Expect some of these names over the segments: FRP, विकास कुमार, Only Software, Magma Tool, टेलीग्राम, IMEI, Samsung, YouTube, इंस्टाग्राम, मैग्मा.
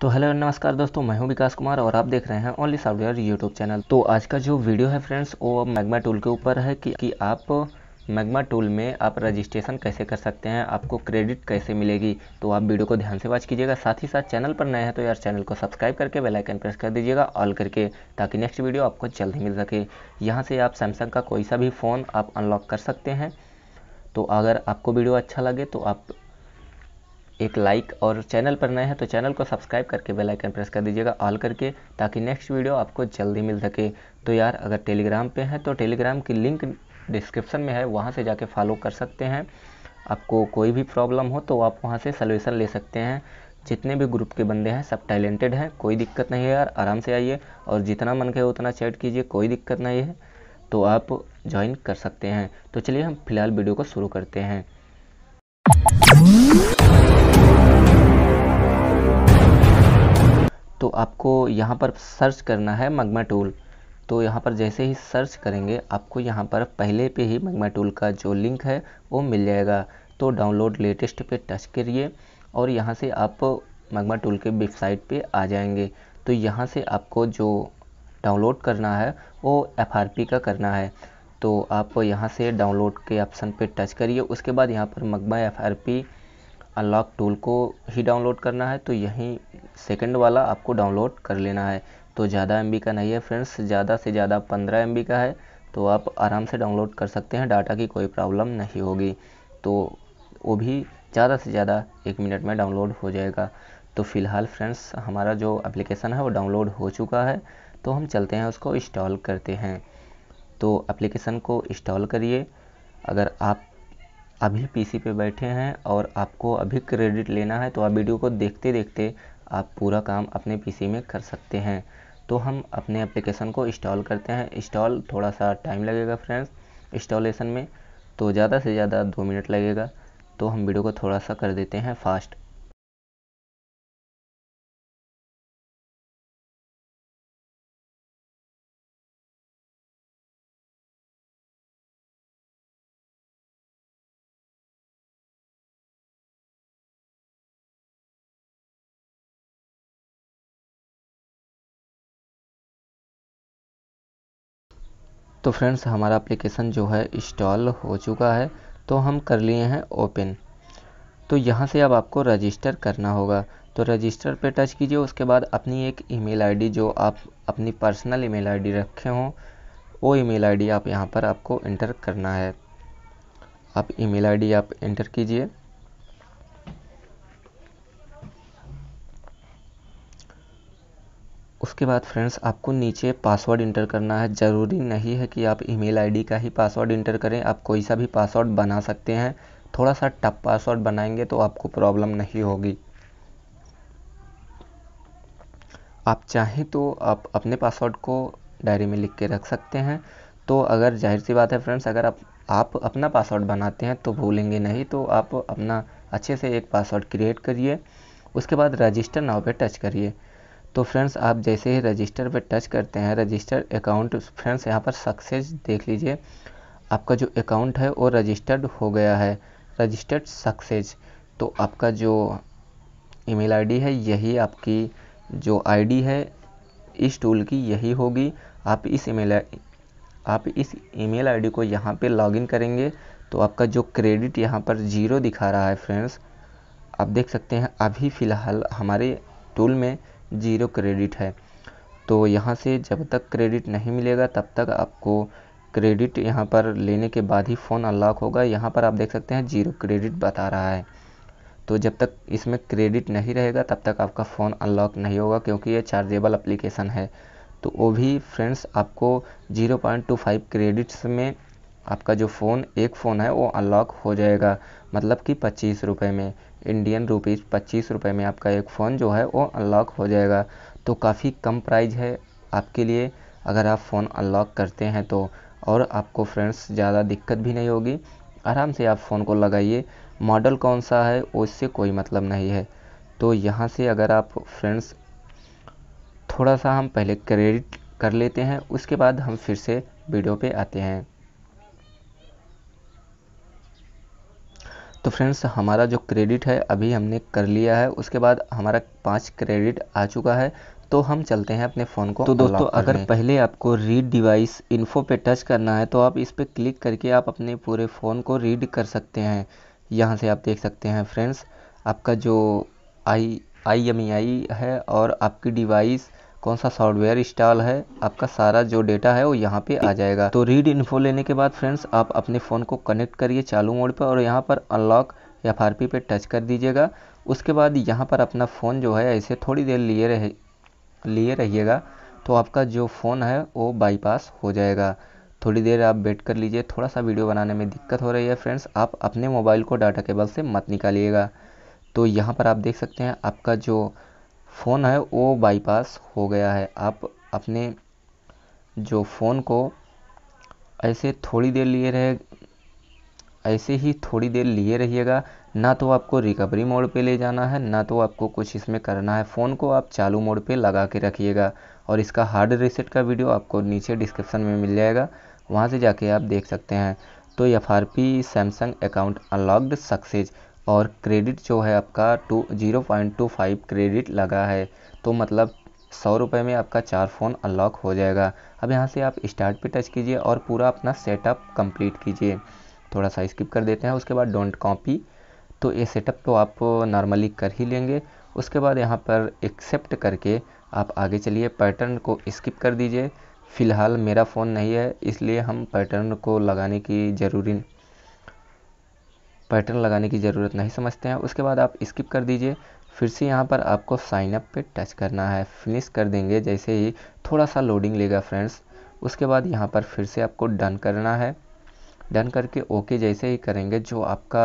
तो हेलो नमस्कार दोस्तों, मैं हूं विकास कुमार और आप देख रहे हैं ओनली सॉफ्टवेयर यूट्यूब चैनल। तो आज का जो वीडियो है फ्रेंड्स वो मैग्मा टूल के ऊपर है कि आप मैग्मा टूल में आप रजिस्ट्रेशन कैसे कर सकते हैं, आपको क्रेडिट कैसे मिलेगी। तो आप वीडियो को ध्यान से वॉच कीजिएगा, साथ ही साथ चैनल पर नए हैं तो यार चैनल को सब्सक्राइब करके बेल आइकन प्रेस कर दीजिएगा ऑल करके, ताकि नेक्स्ट वीडियो आपको जल्दी मिल सके। यहाँ से आप सैमसंग का कोई सा भी फ़ोन आप अनलॉक कर सकते हैं। तो अगर आपको वीडियो अच्छा लगे तो आप एक लाइक और चैनल पर नए हैं तो चैनल को सब्सक्राइब करके बेल आइकन प्रेस कर दीजिएगा ऑल करके, ताकि नेक्स्ट वीडियो आपको जल्दी मिल सके। तो यार अगर टेलीग्राम पे हैं तो टेलीग्राम की लिंक डिस्क्रिप्शन में है, वहाँ से जाके फॉलो कर सकते हैं। आपको कोई भी प्रॉब्लम हो तो आप वहाँ से सलूशन ले सकते हैं। जितने भी ग्रुप के बंदे हैं सब टैलेंटेड हैं, कोई दिक्कत नहीं है यार, आराम से आइए और जितना मन कहे उतना चैट कीजिए, कोई दिक्कत नहीं है, तो आप ज्वाइन कर सकते हैं। तो चलिए हम फिलहाल वीडियो को शुरू करते हैं। तो आपको यहाँ पर सर्च करना है मैग्मा टूल। तो यहाँ पर जैसे ही सर्च करेंगे आपको यहाँ पर पहले पे ही मैग्मा टूल का जो लिंक है वो मिल जाएगा। तो डाउनलोड लेटेस्ट पे टच करिए और यहाँ से आप मैग्मा टूल के वेबसाइट पे आ जाएंगे। तो यहाँ से आपको जो डाउनलोड करना है वो FRP का करना है। तो आप यहाँ से डाउनलोड के ऑप्शन पे टच करिए, उसके बाद यहाँ पर मैग्मा FRP अनलॉक टूल को ही डाउनलोड करना है। तो यहीं सेकंड वाला आपको डाउनलोड कर लेना है। तो ज़्यादा MB का नहीं है फ्रेंड्स, ज़्यादा से ज़्यादा 15 MB का है, तो आप आराम से डाउनलोड कर सकते हैं, डाटा की कोई प्रॉब्लम नहीं होगी। तो वो भी ज़्यादा से ज़्यादा 1 मिनट में डाउनलोड हो जाएगा। तो फ़िलहाल फ्रेंड्स हमारा जो एप्लीकेशन है वो डाउनलोड हो चुका है, तो हम चलते हैं उसको इंस्टॉल करते हैं। तो एप्लीकेशन को इंस्टॉल करिए। अगर आप अभी PC पे बैठे हैं और आपको अभी क्रेडिट लेना है तो आप वीडियो को देखते देखते आप पूरा काम अपने PC में कर सकते हैं। तो हम अपने एप्लीकेशन को इंस्टॉल करते हैं। इंस्टॉल थोड़ा सा टाइम लगेगा फ्रेंड्स इंस्टॉलेशन में, तो ज़्यादा से ज़्यादा 2 मिनट लगेगा। तो हम वीडियो को थोड़ा सा कर देते हैं फास्ट। तो फ्रेंड्स हमारा एप्लीकेशन जो है इंस्टॉल हो चुका है, तो हम कर लिए हैं ओपन। तो यहाँ से अब आपको रजिस्टर करना होगा। तो रजिस्टर पे टच कीजिए, उसके बाद अपनी एक ईमेल आईडी जो आप अपनी पर्सनल ईमेल आईडी रखे हों वो ईमेल आईडी आप यहाँ पर आपको एंटर करना है। आप ईमेल आईडी आप एंटर कीजिए। उसके बाद फ्रेंड्स आपको नीचे पासवर्ड इंटर करना है। ज़रूरी नहीं है कि आप ईमेल आईडी का ही पासवर्ड इंटर करें, आप कोई सा भी पासवर्ड बना सकते हैं। थोड़ा सा टफ पासवर्ड बनाएंगे तो आपको प्रॉब्लम नहीं होगी। आप चाहें तो आप अपने पासवर्ड को डायरी में लिख के रख सकते हैं। तो अगर जाहिर सी बात है फ्रेंड्स, अगर आप अपना पासवर्ड बनाते हैं तो भूलेंगे नहीं, तो आप अपना अच्छे से एक पासवर्ड क्रिएट करिए। उसके बाद रजिस्टर नाउ पे टच करिए। तो फ्रेंड्स आप जैसे ही रजिस्टर पे टच करते हैं रजिस्टर अकाउंट फ्रेंड्स यहाँ पर सक्सेस देख लीजिए, आपका जो अकाउंट है वो रजिस्टर्ड हो गया है, रजिस्टर्ड सक्सेस। तो आपका जो ईमेल आईडी है यही आपकी जो आईडी है इस टूल की यही होगी। आप इस ईमेल आईडी को यहाँ पे लॉगिन करेंगे। तो आपका जो क्रेडिट यहाँ पर 0 दिखा रहा है फ्रेंड्स, आप देख सकते हैं अभी फ़िलहाल हमारे टूल में 0 क्रेडिट है। तो यहाँ से जब तक क्रेडिट नहीं मिलेगा तब तक आपको क्रेडिट यहाँ पर लेने के बाद ही फ़ोन अनलॉक होगा। यहाँ पर आप देख सकते हैं 0 क्रेडिट बता रहा है। तो जब तक इसमें क्रेडिट नहीं रहेगा तब तक आपका फ़ोन अनलॉक नहीं होगा, क्योंकि ये चार्जेबल एप्लीकेशन है। तो वो भी फ्रेंड्स आपको 0.25 क्रेडिट्स में आपका जो फ़ोन एक फ़ोन है वो अनलॉक हो जाएगा, मतलब कि 25 रुपये में, इंडियन रुपीज़ 25 रुपये में आपका एक फ़ोन जो है वो अनलॉक हो जाएगा। तो काफ़ी कम प्राइस है आपके लिए अगर आप फ़ोन अनलॉक करते हैं तो, और आपको फ्रेंड्स ज़्यादा दिक्कत भी नहीं होगी, आराम से आप फ़ोन को लगाइए। मॉडल कौन सा है उससे कोई मतलब नहीं है। तो यहाँ से अगर आप फ्रेंड्स थोड़ा सा हम पहले क्रेडिट कर लेते हैं, उसके बाद हम फिर से वीडियो पर आते हैं। तो फ्रेंड्स हमारा जो क्रेडिट है अभी हमने कर लिया है, उसके बाद हमारा 5 क्रेडिट आ चुका है। तो हम चलते हैं अपने फ़ोन को। तो दोस्तों अगर पहले आपको रीड डिवाइस इन्फो पे टच करना है तो आप इस पर क्लिक करके आप अपने पूरे फ़ोन को रीड कर सकते हैं। यहाँ से आप देख सकते हैं फ्रेंड्स आपका जो IMEI है और आपकी डिवाइस कौन सा सॉफ्टवेयर इंस्टॉल है, आपका सारा जो डेटा है वो यहाँ पे आ जाएगा। तो रीड इन्फो लेने के बाद फ्रेंड्स आप अपने फ़ोन को कनेक्ट करिए चालू मोड पर और यहाँ पर अनलॉक FRP पे टच कर दीजिएगा। उसके बाद यहाँ पर अपना फ़ोन जो है इसे थोड़ी देर लिए रहिएगा तो आपका जो फ़ोन है वो बाईपास हो जाएगा। थोड़ी देर आप वेट कर लीजिए, थोड़ा सा वीडियो बनाने में दिक्कत हो रही है फ्रेंड्स, आप अपने मोबाइल को डाटा केबल से मत निकालिएगा। तो यहाँ पर आप देख सकते हैं आपका जो फ़ोन है वो बाईपास हो गया है। आप अपने जो फ़ोन को ऐसे थोड़ी देर लिए रहिएगा। ना तो आपको रिकवरी मोड पे ले जाना है ना तो आपको कुछ इसमें करना है, फ़ोन को आप चालू मोड पे लगा के रखिएगा। और इसका हार्ड रीसेट का वीडियो आपको नीचे डिस्क्रिप्शन में मिल जाएगा, वहाँ से जाके आप देख सकते हैं। तो FRP Samsung account unlocked success और क्रेडिट जो है आपका 0.25 क्रेडिट लगा है। तो मतलब 100 रुपये में आपका 4 फ़ोन अनलॉक हो जाएगा। अब यहाँ से आप स्टार्ट पे टच कीजिए और पूरा अपना सेटअप कंप्लीट कीजिए। थोड़ा सा स्किप कर देते हैं। उसके बाद डोंट कॉपी, तो ये सेटअप तो आप नॉर्मली कर ही लेंगे। उसके बाद यहाँ पर एक्सेप्ट करके आप आगे चलिए, पैटर्न को स्किप कर दीजिए। फ़िलहाल मेरा फ़ोन नहीं है इसलिए हम पैटर्न लगाने की ज़रूरत नहीं समझते हैं। उसके बाद आप स्किप कर दीजिए। फिर से यहाँ पर आपको साइनअप पे टच करना है, फिनिश कर देंगे जैसे ही। थोड़ा सा लोडिंग लेगा फ्रेंड्स। उसके बाद यहाँ पर फिर से आपको डन करना है। डन करके ओके जैसे ही करेंगे जो आपका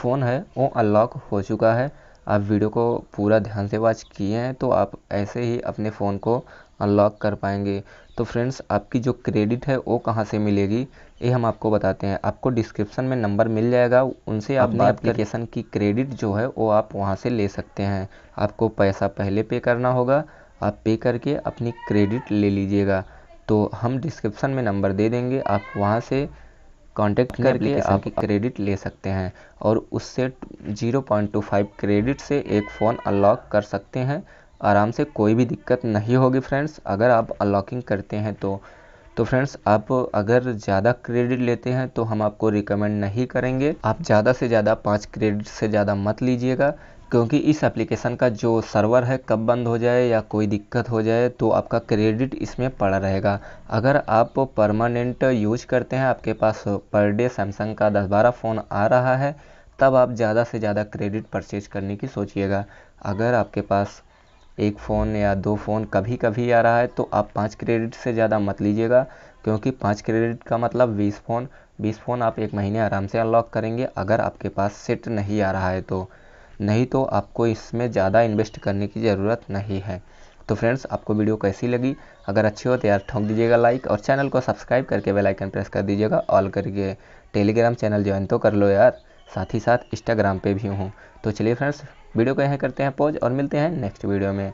फ़ोन है वो अनलॉक हो चुका है। आप वीडियो को पूरा ध्यान से वॉच किए हैं तो आप ऐसे ही अपने फ़ोन को अनलॉक कर पाएंगे। तो फ्रेंड्स आपकी जो क्रेडिट है वो कहाँ से मिलेगी ये हम आपको बताते हैं। आपको डिस्क्रिप्शन में नंबर मिल जाएगा, उनसे अपने एप्लीकेशन की क्रेडिट जो है वो आप वहाँ से ले सकते हैं। आपको पैसा पहले पे करना होगा, आप पे करके अपनी क्रेडिट ले लीजिएगा। तो हम डिस्क्रिप्शन में नंबर दे देंगे, आप वहाँ से कॉन्टेक्ट करके आप क्रेडिट ले सकते हैं और उससे 0.25 क्रेडिट से 1 फ़ोन अनलॉक कर सकते हैं आराम से, कोई भी दिक्कत नहीं होगी फ्रेंड्स अगर आप अनलॉकिंग करते हैं तो। तो फ्रेंड्स आप अगर ज़्यादा क्रेडिट लेते हैं तो हम आपको रिकमेंड नहीं करेंगे। आप ज़्यादा से ज़्यादा 5 क्रेडिट से ज़्यादा मत लीजिएगा, क्योंकि इस एप्लीकेशन का जो सर्वर है कब बंद हो जाए या कोई दिक्कत हो जाए तो आपका क्रेडिट इसमें पड़ा रहेगा। अगर आप परमानेंट यूज करते हैं, आपके पास पर डे सैमसंग का 10-12 फ़ोन आ रहा है, तब आप ज़्यादा से ज़्यादा क्रेडिट परचेज करने की सोचिएगा। अगर आपके पास 1 फ़ोन या 2 फ़ोन कभी कभी आ रहा है तो आप 5 क्रेडिट से ज़्यादा मत लीजिएगा, क्योंकि 5 क्रेडिट का मतलब 20 फ़ोन आप 1 महीने आराम से अनलॉक करेंगे अगर आपके पास सेट नहीं आ रहा है तो। नहीं तो आपको इसमें ज़्यादा इन्वेस्ट करने की ज़रूरत नहीं है। तो फ्रेंड्स आपको वीडियो कैसी लगी? अगर अच्छी हो तो यार ठोक दीजिएगा लाइक, और चैनल को सब्सक्राइब करके बेल आइकन प्रेस कर दीजिएगा ऑल करके। टेलीग्राम चैनल ज्वाइन तो कर लो यार, साथ ही साथ इंस्टाग्राम पे भी हूँ। तो चलिए फ्रेंड्स वीडियो को यहाँ करते हैं पॉज और मिलते हैं नेक्स्ट वीडियो में।